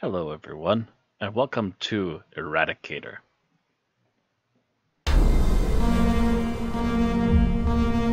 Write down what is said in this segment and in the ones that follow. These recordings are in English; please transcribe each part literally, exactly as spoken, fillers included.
Hello everyone, and welcome to Eradicator.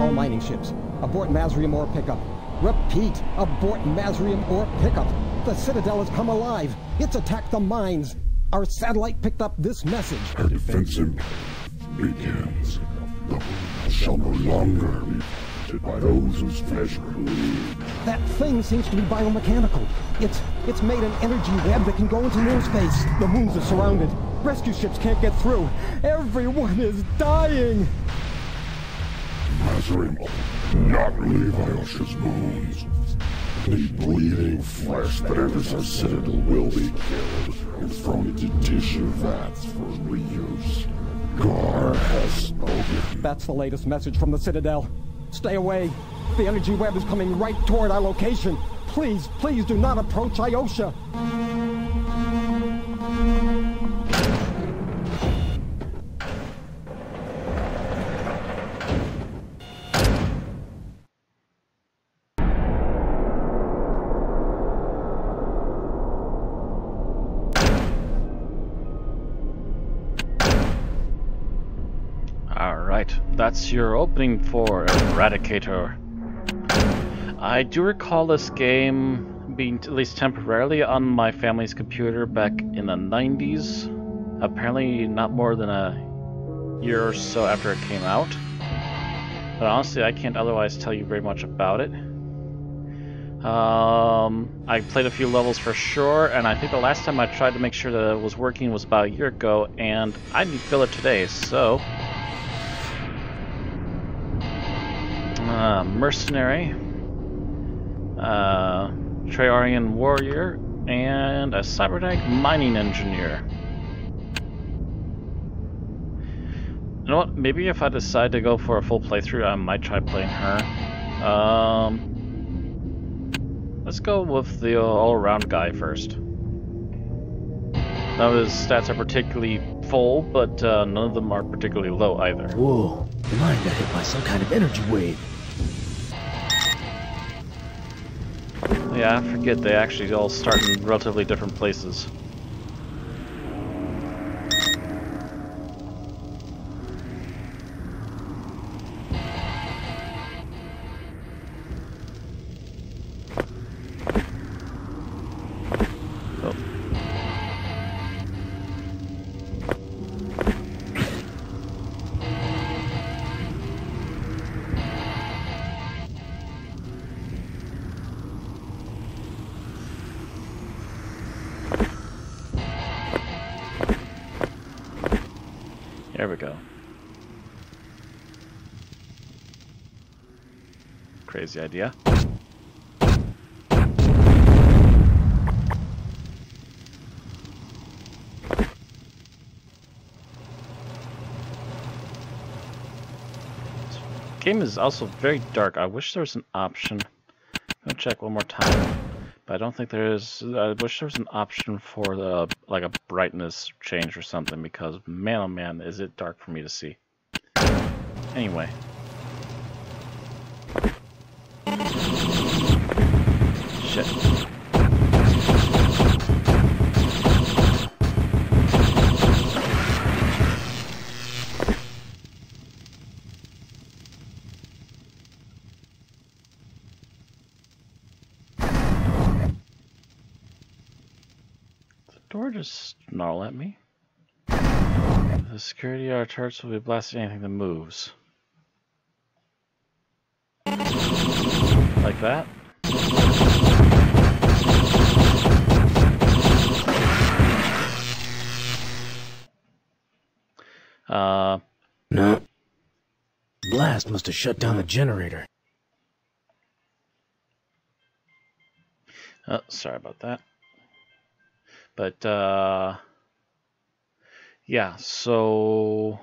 All mining ships, abort Masarium ore pickup. Repeat, abort Masarium ore pickup. The Citadel has come alive. It's attacked the mines. Our satellite picked up this message. Our defense begins. The world shall no longer be defeated by those whose flesh bleed. That thing seems to be biomechanical. It's it's made an energy web that can go into near space. The moons are surrounded. Rescue ships can't get through. Everyone is dying. Mazarin will not leave Iosha's moons. Any bleeding flesh that enters our citadel will be killed and thrown into tissue vats for reuse. Gar has spoken. That's the latest message from the Citadel. Stay away. The energy web is coming right toward our location. Please, please do not approach Iosha. Alright, that's your opening for Eradicator. I do recall this game being, at least temporarily, on my family's computer back in the nineties. Apparently not more than a year or so after it came out. But honestly, I can't otherwise tell you very much about it. Um, I played a few levels for sure, and I think the last time I tried to make sure that it was working was about a year ago, and I need to fill it today, so... Uh, mercenary. Uh, Trearian warrior and a cybernetic mining engineer. You know what? Maybe if I decide to go for a full playthrough, I might try playing her. Um, let's go with the all-around guy first. Now his stats are particularly full, but uh, none of them are particularly low either. Whoa! The mine got hit by some kind of energy wave. Yeah, I forget they actually all start in relatively different places. There we go. Crazy idea. This game is also very dark. I wish there was an option. I'm gonna check one more time, but I don't think there is. I wish there was an option for the like a brightness change or something, because man oh man is it dark for me to see. Anyway. Shit. Or just snarl at me. The security our turrets will be blasting anything that moves. Like that. Uh no. Blast must have shut down the generator. Oh, sorry about that. But, uh, yeah, so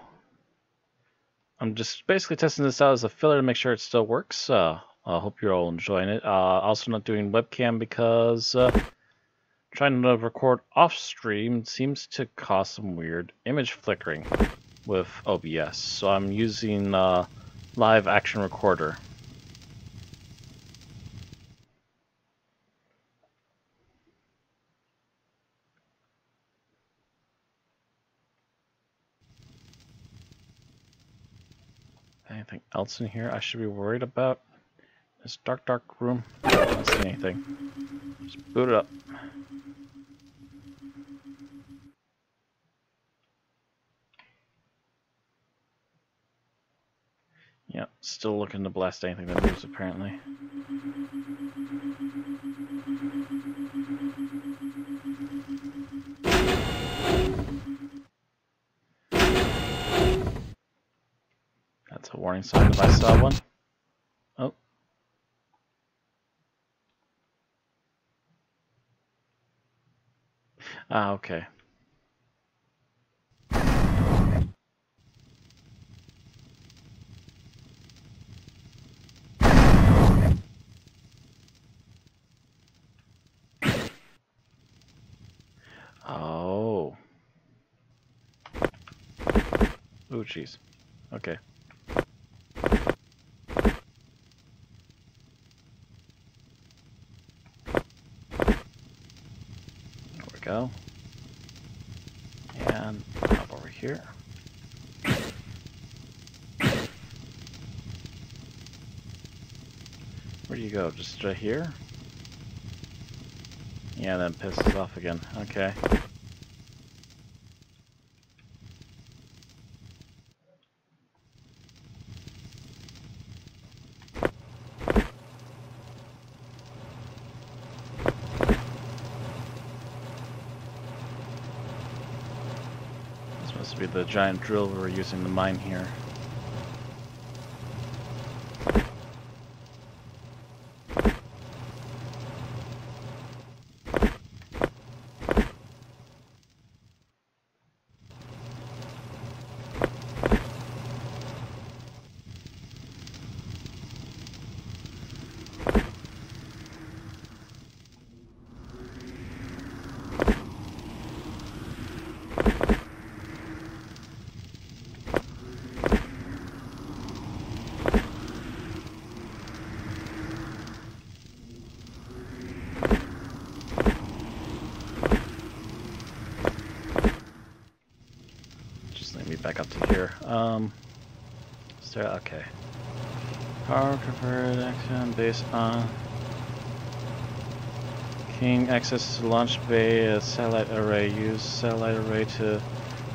I'm just basically testing this out as a filler to make sure it still works. Uh, I hope you're all enjoying it. Uh, also not doing webcam because uh, trying to record off stream seems to cause some weird image flickering with O B S. So I'm using uh, Live Action Recorder. anything else in here I should be worried about? This dark, dark room. I don't see anything. Just boot it up. Yep, still looking to blast anything that moves, apparently. That's a warning sign if I saw one. Oh. Ah, okay. Oh. Oh, jeez. Okay. Go. And up over here. Where do you go? Just uh, here? Yeah, that pisses off again. Okay. The giant drill we're using the mine here. Back up to here. Um, so, okay. Power preferred action based on King access to launch bay uh, satellite array. Use satellite array to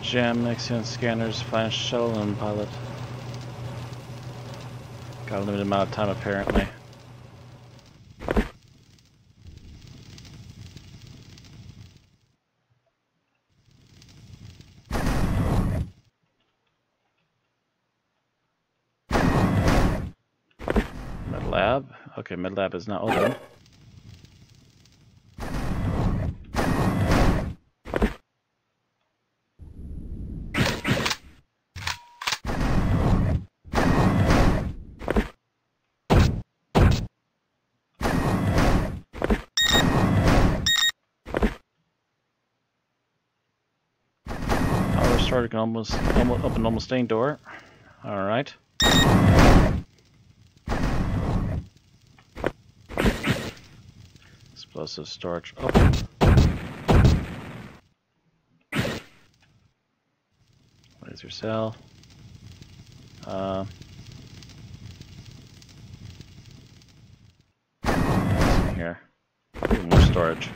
jam Nexion scanners. Find shuttle and pilot. Got a limited amount of time apparently. Okay, med lab is not open. Power restored, can almost, almost open almost any door. All right. Explosive storage open. Laser cell. Uh, here. More storage.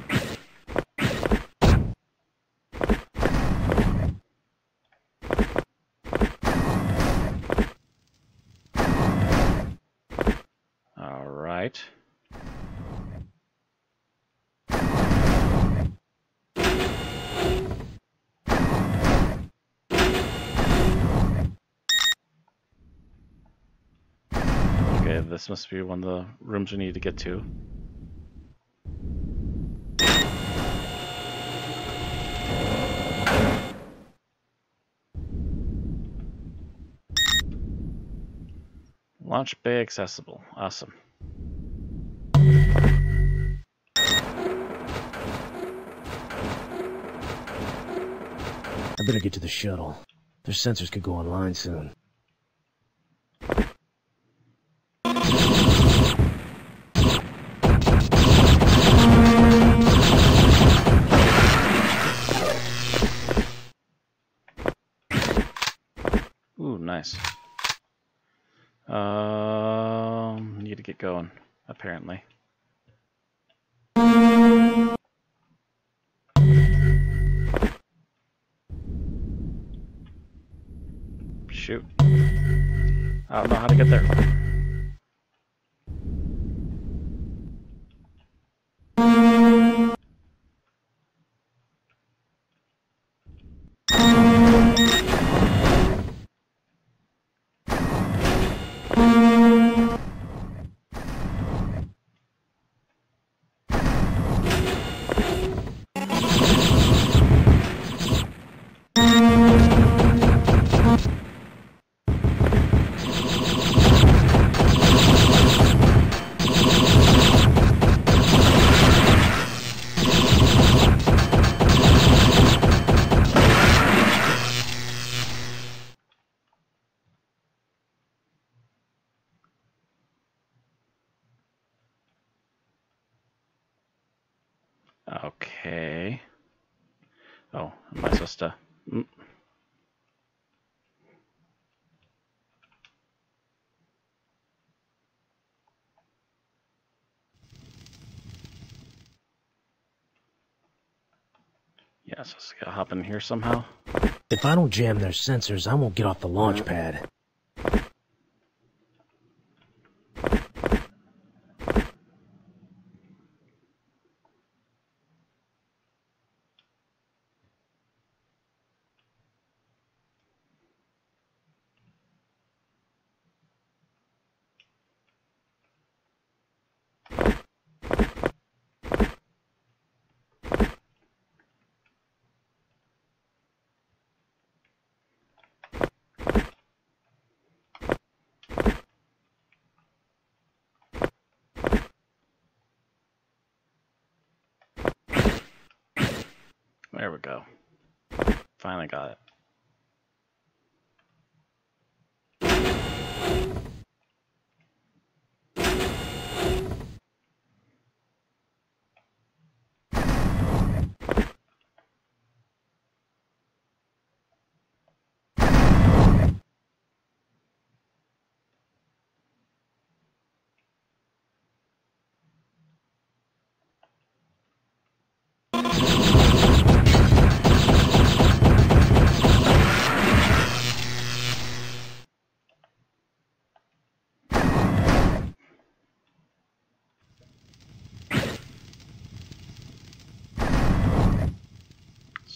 All right. This must be one of the rooms we need to get to. Launch bay accessible. Awesome. I better get to the shuttle. Their sensors could go online soon. Nice. Um, need to get going, apparently. Shoot. I don't know how to get there. Yeah, so it's gotta hop in here somehow. If I don't jam their sensors, I won't get off the launch pad. There we go. Finally got it.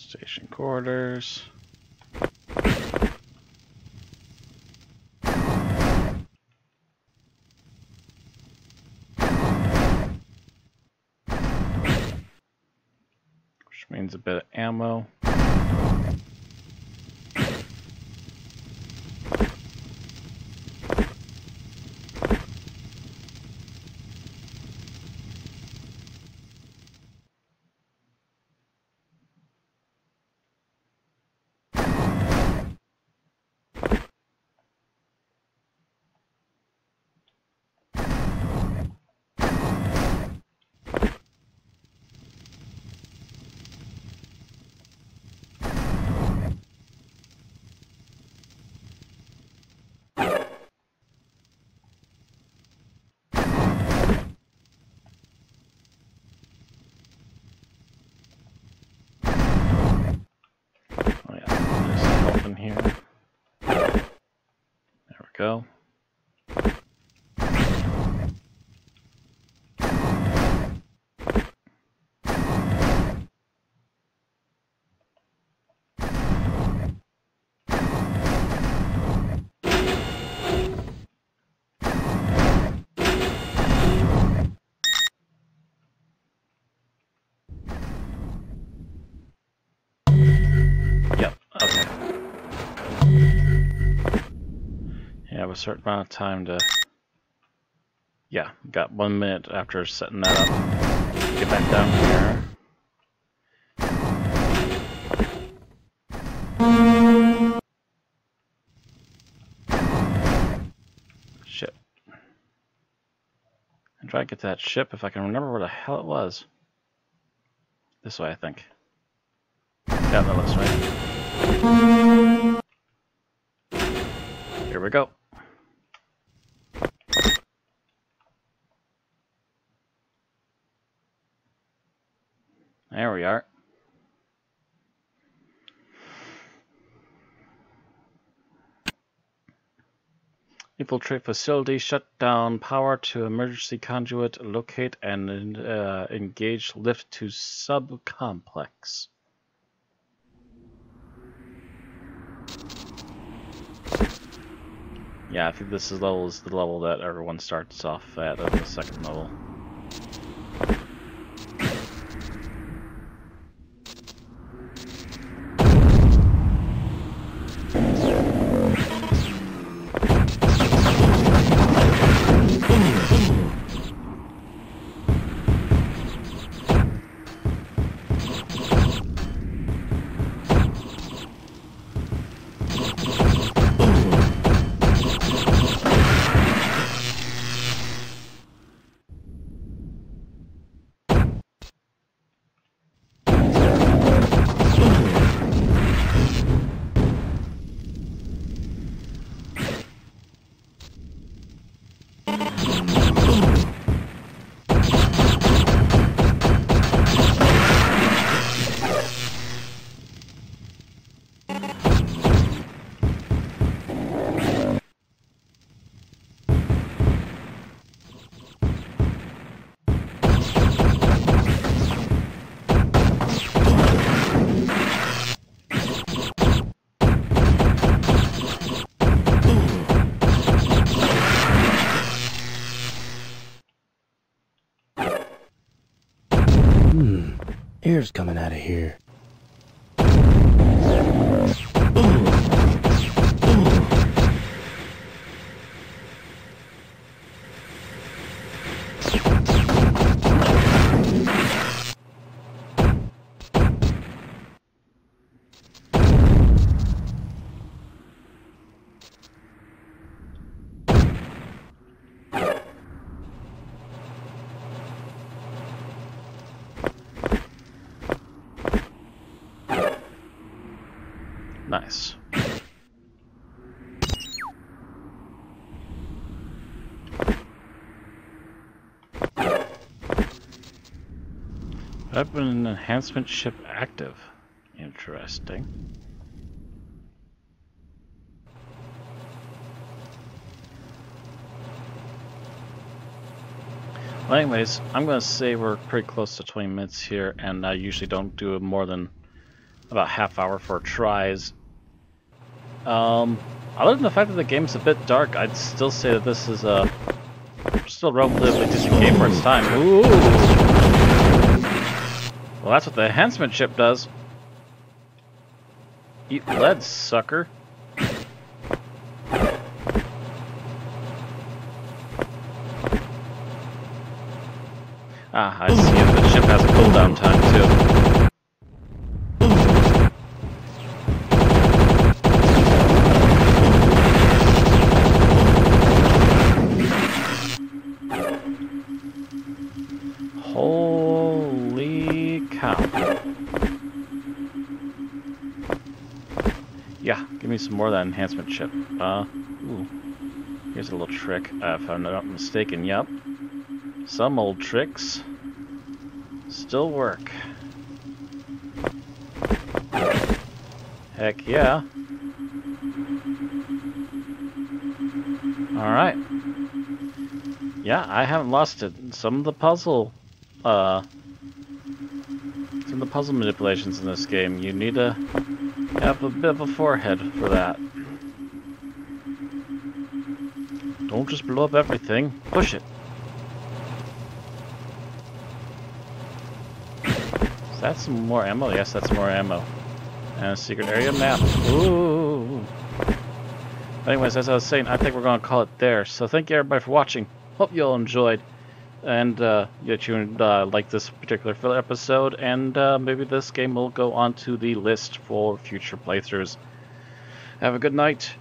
Station corridors. Which means a bit of ammo. Go. A certain amount of time to, yeah, got one minute after setting that up. Get back down here. Ship. And try to get to that ship if I can remember where the hell it was. This way, I think. Yeah, that looks right. Here we go. There we are. Infiltrate facility, shut down power to emergency conduit, locate and uh, engage lift to subcomplex. Yeah, I think this is level is the level that everyone starts off at, at the second level. Air's coming out of here. Nice. Weapon enhancement ship active. Interesting. Well, anyways, I'm going to say we're pretty close to twenty minutes here, and I usually don't do more than about half hour for tries. Um, other than the fact that the game's a bit dark, I'd still say that this is a still relatively decent game for its time. Ooh! Well, that's what the enhancement chip does. Eat lead, sucker. Ah, I see if the chip has a cooldown time too. Some more of that enhancement chip. Uh, ooh. Here's a little trick, uh, if I'm not mistaken. Yep. Some old tricks still work. Heck yeah. Alright. Yeah, I haven't lost it. Some of the puzzle, uh, some of the puzzle manipulations in this game, you need to have a bit of a forehead for that. Don't just blow up everything, push it. Is that some more ammo? Yes, that's more ammo. And a secret area map. Ooh. Anyways, as I was saying, I think we're going to call it there. So thank you everybody for watching. Hope you all enjoyed. And uh, that you uh, like this particular episode, and uh, maybe this game will go onto the list for future playthroughs. Have a good night,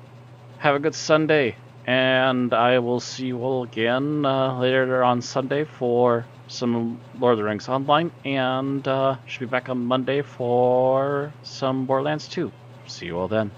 have a good Sunday, and I will see you all again uh, later on Sunday for some Lord of the Rings Online, and uh, should be back on Monday for some Borderlands two. See you all then.